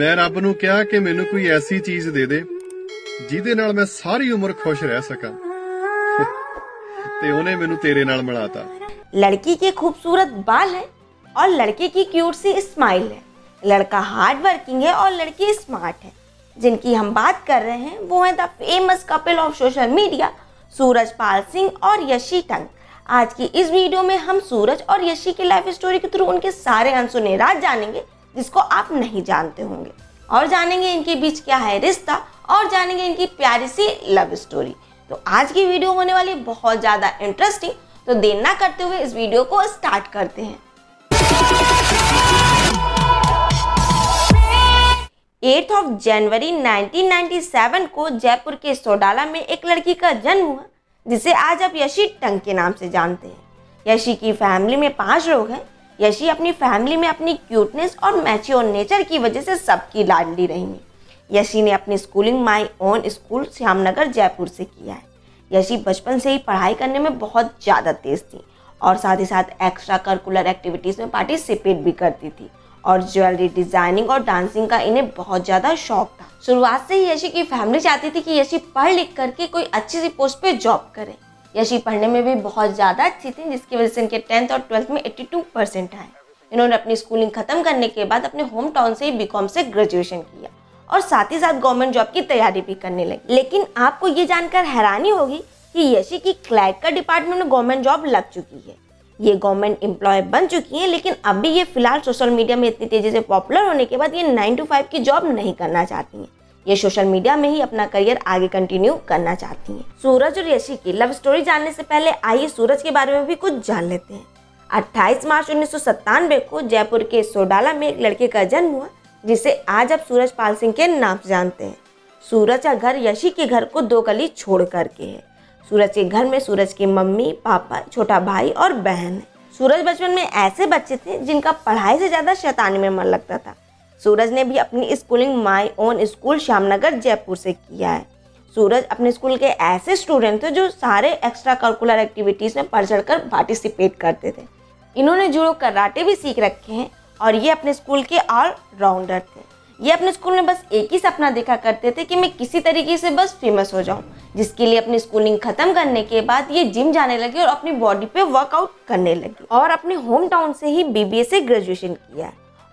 मैं रब नू कहा कि मैनू कोई ऐसी चीज दे दे जिहदे नाल मैं सारी उम्र खुश रह सका, ते उहने मैनू तेरे नाल मिलाता। लड़की के खूबसूरत बाल है और लड़के की क्यूट सी स्माइल है। लड़का हार्ड वर्किंग है और लड़की स्मार्ट है। जिनकी हम बात कर रहे हैं वो है the famous couple of social media Suraj Pal Singh और यशी तंक। आज की इस वीडियो में हम सूरज और यशी की लाइफ स्टोरी के थ्रू उनके सारे अनसुने राज जानेंगे जिसको आप नहीं जानते होंगे, और जानेंगे इनके बीच क्या है रिश्ता, और जानेंगे इनकी प्यारी सी लव स्टोरी। तो आज की वीडियो होने वाली बहुत ज़्यादा इंटरेस्टिंग, तो देर ना करते हुए इस वीडियो को स्टार्ट करते हैं। 8 जनवरी 1997 को जयपुर के सोडाला में एक लड़की का जन्म हुआ जिसे आज आप यशी टंक के नाम से जानते हैं। यशी की फैमिली में 5 लोग हैं। यशी अपनी फैमिली में अपनी क्यूटनेस और मैच्योर नेचर की वजह से सबकी लाडली रही हैं। यशी ने अपनी schooling my own school Shyam Nagar Jaipur से किया है। यशी बचपन से ही पढ़ाई करने में बहुत ज़्यादा तेज़ थी और साथ ही साथ एक्स्ट्रा करिकुलर एक्टिविटीज़ में पार्टिसिपेट भी करती थी, और ज्वेलरी डिजाइनिंग और डांसिंग का इन्हें बहुत ज़्यादा शौक था। शुरुआत से ही यशी की फैमिली चाहती थी कि यशी पढ़ लिख करके कोई अच्छी सी पोस्ट पे जॉब करें। यशी पढ़ने में भी बहुत ज़्यादा अच्छी थी जिसकी वजह से इनके 10th और 12th में 82% आए। इन्होंने अपनी स्कूलिंग खत्म करने के बाद अपने होम टाउन से ही BCom से ग्रेजुएशन किया और साथ ही साथ गवर्नमेंट जॉब की तैयारी भी करने लगी। लेकिन आपको ये जानकर हैरानी होगी कि यशी की क्लैट का डिपार्टमेंट में गवर्नमेंट जॉब लग चुकी है। ये गवर्नमेंट एम्प्लॉय बन चुकी हैं, लेकिन अभी ये फिलहाल सोशल मीडिया में इतनी तेज़ी से पॉपुलर होने के बाद ये 9 to 5 की जॉब नहीं करना चाहती हैं। ये सोशल मीडिया में ही अपना करियर आगे कंटिन्यू करना चाहती हैं। सूरज और यशी की लव स्टोरी जानने से पहले आइए सूरज के बारे में भी कुछ जान लेते हैं। 28 मार्च 1997 को जयपुर के सोडाला में एक लड़के का जन्म हुआ जिसे आज आप सूरज पाल सिंह के नाम से जानते हैं। सूरज का घर यशी के घर को 2 गली छोड़ करके है। सूरज के घर में सूरज की मम्मी, पापा, छोटा भाई और बहन है। सूरज बचपन में ऐसे बच्चे थे जिनका पढ़ाई से ज़्यादा शैतानी में मन लगता था। सूरज ने भी अपनी schooling my own school Shyamnagar Jaipur से किया है। सूरज अपने स्कूल के ऐसे स्टूडेंट थे जो सारे एक्स्ट्रा करिकुलर एक्टिविटीज़ में बढ़ चढ़ कर पार्टिसिपेट करते थे। इन्होंने जूडो कराटे भी सीख रखे हैं और ये अपने स्कूल के ऑल राउंडर थे। ये अपने स्कूल में बस एक ही सपना देखा करते थे कि मैं किसी तरीके से बस फेमस हो जाऊं, जिसके लिए अपनी स्कूलिंग खत्म करने के बाद ये जिम जाने लगे और अपनी बॉडी पे वर्कआउट करने लगे, और अपने होम टाउन से ही BBA से ग्रेजुएशन किया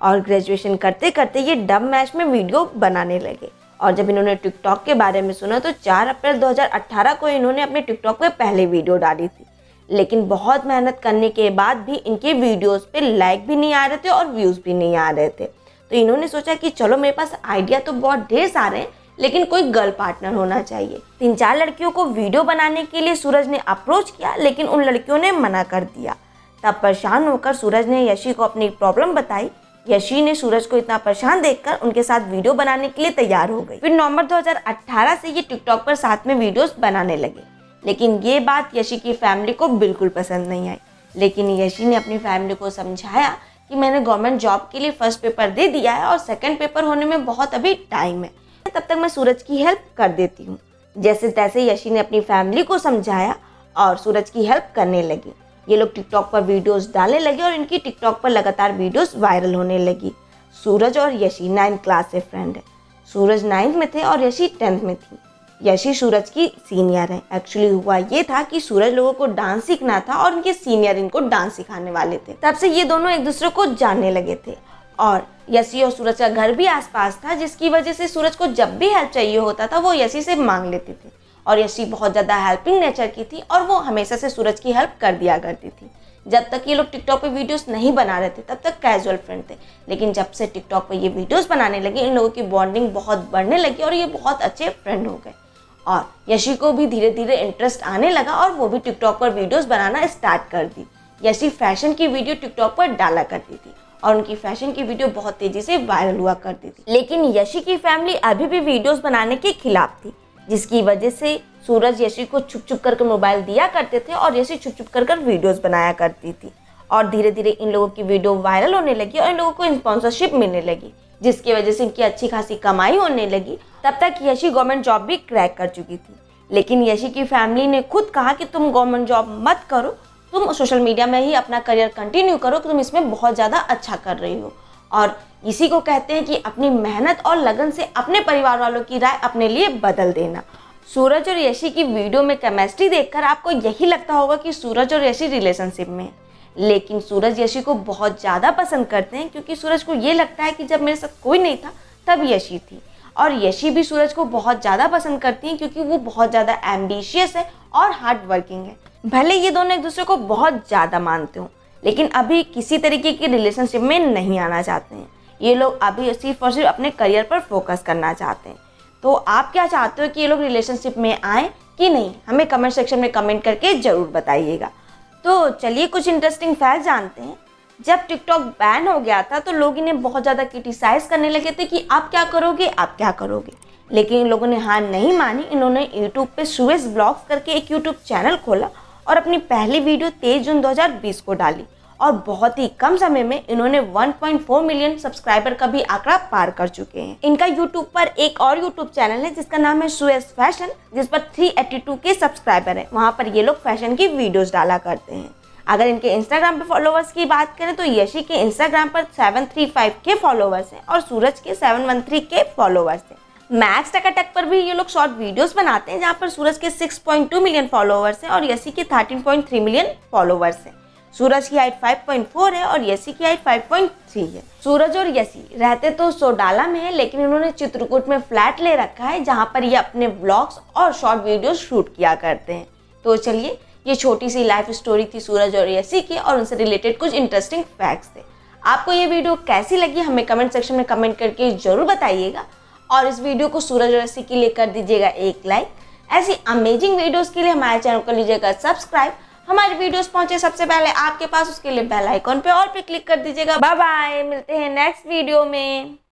और ग्रेजुएशन करते करते ये डब मैच में वीडियो बनाने लगे। और जब इन्होंने टिकटॉक के बारे में सुना तो 4 अप्रैल 2018 को इन्होंने अपने टिकटॉक पर पहले वीडियो डाली थी, लेकिन बहुत मेहनत करने के बाद भी इनके वीडियोज़ पर लाइक भी नहीं आ रहे थे और व्यूज़ भी नहीं आ रहे थे। तो इन्होंने सोचा कि चलो मेरे पास आइडिया तो बहुत ढेर सारे हैं, लेकिन कोई गर्ल पार्टनर होना चाहिए। 3-4 लड़कियों को वीडियो बनाने के लिए सूरज ने अप्रोच किया, लेकिन उन लड़कियों ने मना कर दिया। तब परेशान होकर सूरज ने यशी को अपनी प्रॉब्लम बताई। यशी ने सूरज को इतना परेशान देखकर उनके साथ वीडियो बनाने के लिए तैयार हो गई। फिर नवंबर 2018 से ये टिकटॉक पर साथ में वीडियोस बनाने लगे, लेकिन ये बात यशी की फैमिली को बिल्कुल पसंद नहीं आई। लेकिन यशी ने अपनी फैमिली को समझाया कि मैंने गवर्नमेंट जॉब के लिए 1st पेपर दे दिया है और 2nd पेपर होने में बहुत अभी टाइम है, तब तक मैं सूरज की हेल्प कर देती हूँ। जैसे तैसे यशी ने अपनी फैमिली को समझाया और सूरज की हेल्प करने लगी। ये लोग टिकटॉक पर वीडियोस डालने लगे और इनकी टिकटॉक पर लगातार वीडियोस वायरल होने लगी। सूरज और यशी 9th क्लास से फ्रेंड है। सूरज 9th में थे और यशी 10th में थी। यशी सूरज की सीनियर है। एक्चुअली हुआ ये था कि सूरज लोगों को डांस सीखना था और इनके सीनियर इनको डांस सिखाने वाले थे। तब से ये दोनों एक दूसरे को जानने लगे थे, और यशी और सूरज का घर भी आसपास था जिसकी वजह से सूरज को जब भी हेल्प चाहिए होता था वो यशी से मांग लेती थी, और यशी बहुत ज़्यादा हेल्पिंग नेचर की थी और वो हमेशा से सूरज की हेल्प कर दिया करती थी। जब तक ये लोग टिकटॉक पे वीडियोस नहीं बना रहे थे तब तक कैजुअल फ्रेंड थे, लेकिन जब से टिकटॉक पे ये वीडियोस बनाने लगे इन लोगों की बॉन्डिंग बहुत बढ़ने लगी और ये बहुत अच्छे फ्रेंड हो गए। और यशी को भी धीरे धीरे इंटरेस्ट आने लगा और वो भी टिकटॉक पर वीडियोस बनाना स्टार्ट कर दी। यशी फैशन की वीडियो टिकटॉक पर डाला करती थी और उनकी फैशन की वीडियो बहुत तेज़ी से वायरल हुआ करती थी। लेकिन यशी की फैमिली अभी भी वीडियोस बनाने के खिलाफ थी, जिसकी वजह से सूरज यशी को छुप छुप करके मोबाइल दिया करते थे और यशी छुप छुप कर वीडियोस बनाया करती थी। और धीरे धीरे इन लोगों की वीडियो वायरल होने लगी और इन लोगों को स्पॉन्सरशिप मिलने लगी, जिसकी वजह से इनकी अच्छी खासी कमाई होने लगी। तब तक यशी गवर्नमेंट जॉब भी क्रैक कर चुकी थी, लेकिन यशी की फैमिली ने खुद कहा कि तुम गवर्नमेंट जॉब मत करो, तुम सोशल मीडिया में ही अपना करियर कंटिन्यू करो कि तुम इसमें बहुत ज़्यादा अच्छा कर रही हो। और इसी को कहते हैं कि अपनी मेहनत और लगन से अपने परिवार वालों की राय अपने लिए बदल देना। सूरज और यशी की वीडियो में केमिस्ट्री देखकर आपको यही लगता होगा कि सूरज और यशी रिलेशनशिप में है, लेकिन सूरज यशी को बहुत ज़्यादा पसंद करते हैं क्योंकि सूरज को ये लगता है कि जब मेरे साथ कोई नहीं था तब यशी थी, और यशी भी सूरज को बहुत ज़्यादा पसंद करती हैं क्योंकि वो बहुत ज़्यादा एम्बिशियस है और हार्ड वर्किंग है। भले ये दोनों एक दूसरे को बहुत ज़्यादा मानते हों, लेकिन अभी किसी तरीके की रिलेशनशिप में नहीं आना चाहते हैं। ये लोग अभी सिर्फ और सिर्फ अपने करियर पर फोकस करना चाहते हैं। तो आप क्या चाहते हो कि ये लोग रिलेशनशिप में आएँ कि नहीं, हमें कमेंट सेक्शन में कमेंट करके ज़रूर बताइएगा। तो चलिए कुछ इंटरेस्टिंग फैक्ट जानते हैं। जब टिकटॉक बैन हो गया था तो लोग इन्हें बहुत ज़्यादा क्रिटिसाइज़ करने लगे थे कि आप क्या करोगे, आप क्या करोगे, लेकिन लोगों ने हार नहीं मानी। इन्होंने यूट्यूब पे सुयश ब्लॉग्स करके एक यूट्यूब चैनल खोला और अपनी पहली वीडियो 23 जून 2020 को डाली, और बहुत ही कम समय में इन्होंने 1.4 मिलियन सब्सक्राइबर का भी आंकड़ा पार कर चुके हैं। इनका यूट्यूब पर एक और यूट्यूब चैनल है जिसका नाम है सुयाश फैशन, जिस पर 382 के सब्सक्राइबर हैं। वहाँ पर ये लोग फैशन की वीडियोस डाला करते हैं। अगर इनके इंस्टाग्राम पर फॉलोवर्स की बात करें तो यशी के इंस्टाग्राम पर 735 के फॉलोवर्स हैं और सूरज के 713 के फॉलोवर्स हैं। मैक्स टकाटक पर भी ये लोग शॉर्ट वीडियोस बनाते हैं जहाँ पर सूरज के 6.2 मिलियन फॉलोवर्स हैं और यशी के 13.3 मिलियन फॉलोवर्स हैं। सूरज की हाइट 5.4 है और यशी की हाइट 5.3 है। सूरज और यशी रहते तो सोडाला में है, लेकिन उन्होंने चित्रकूट में फ्लैट ले रखा है जहाँ पर ये अपने व्लॉग्स और शॉर्ट वीडियोस शूट किया करते हैं। तो चलिए, ये छोटी सी लाइफ स्टोरी थी सूरज और यशी की और उनसे रिलेटेड कुछ इंटरेस्टिंग फैक्ट्स थे। आपको ये वीडियो कैसी लगी हमें कमेंट सेक्शन में कमेंट करके ज़रूर बताइएगा, और इस वीडियो को सूरज और यशी के लिए कर दीजिएगा एक लाइक। ऐसी अमेजिंग वीडियोज़ के लिए हमारे चैनल को लीजिएगा सब्सक्राइब। हमारे वीडियोस पहुंचे सबसे पहले आपके पास, उसके लिए बेल आइकॉन पे और पे क्लिक कर दीजिएगा। बाय बाय, मिलते हैं नेक्स्ट वीडियो में।